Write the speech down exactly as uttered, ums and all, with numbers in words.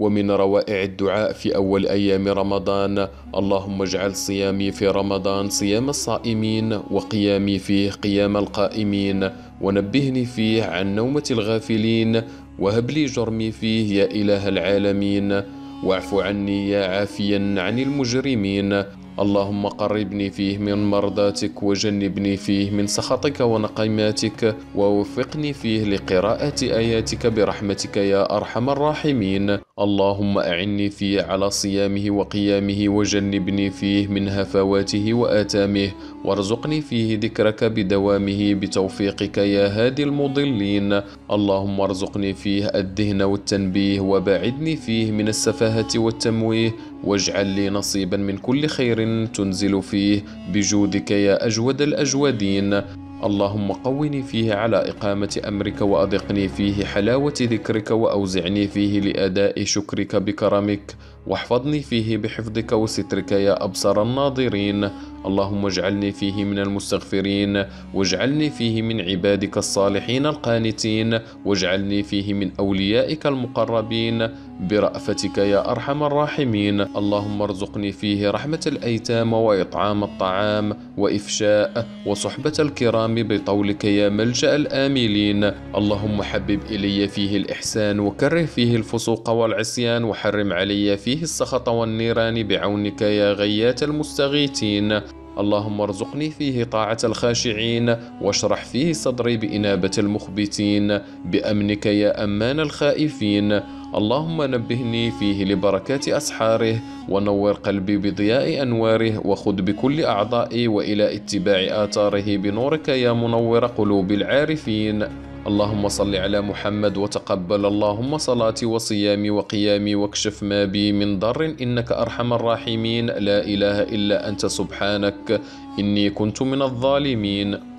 ومن روائع الدعاء في أول أيام رمضان: اللهم اجعل صيامي في رمضان صيام الصائمين، وقيامي فيه قيام القائمين، ونبهني فيه عن نومة الغافلين، وهب لي جرمي فيه يا إله العالمين، واعف عني يا عافيا عن المجرمين. اللهم قربني فيه من مرضاتك، وجنبني فيه من سخطك ونقيماتك، ووفقني فيه لقراءة آياتك برحمتك يا أرحم الراحمين. اللهم أعني فيه على صيامه وقيامه، وجنبني فيه من هفواته وآثامه، وارزقني فيه ذكرك بدوامه بتوفيقك يا هادي المضلين. اللهم ارزقني فيه الذهن والتنبيه، وباعدني فيه من السفاهة والتمويه، واجعل لي نصيبا من كل خير تنزل فيه بجودك يا أجود الأجودين. اللهم قوِّني فيه على إقامة أمرك، وأذقني فيه حلاوة ذكرك، وأوزعني فيه لأداء شكرك بكرمك، واحفظني فيه بحفظك وسترك يا أبصر الناظرين. اللهم اجعلني فيه من المستغفرين، واجعلني فيه من عبادك الصالحين القانتين، واجعلني فيه من أوليائك المقربين برأفتك يا أرحم الراحمين. اللهم ارزقني فيه رحمة الأيتام، وإطعام الطعام، وإفشاء وصحبة الكرام بطولك يا ملجأ الآملين. اللهم حبب إلي فيه الإحسان، وكره فيه الفسوق والعصيان، وحرم علي فيه السخط والنيران بعونك يا غياث المستغيثين. اللهم ارزقني فيه طاعة الخاشعين، واشرح فيه صدري بإنابة المخبتين، بأمنك يا أمان الخائفين. اللهم نبهني فيه لبركات أسحاره، ونور قلبي بضياء أنواره، وخذ بكل أعضائي وإلى اتباع آثاره بنورك يا منور قلوب العارفين. اللهم صل على محمد وتقبل اللهم صلاتي وصيامي وقيامي، واكشف ما بي من ضر إنك أرحم الراحمين. لا إله إلا أنت سبحانك إني كنت من الظالمين.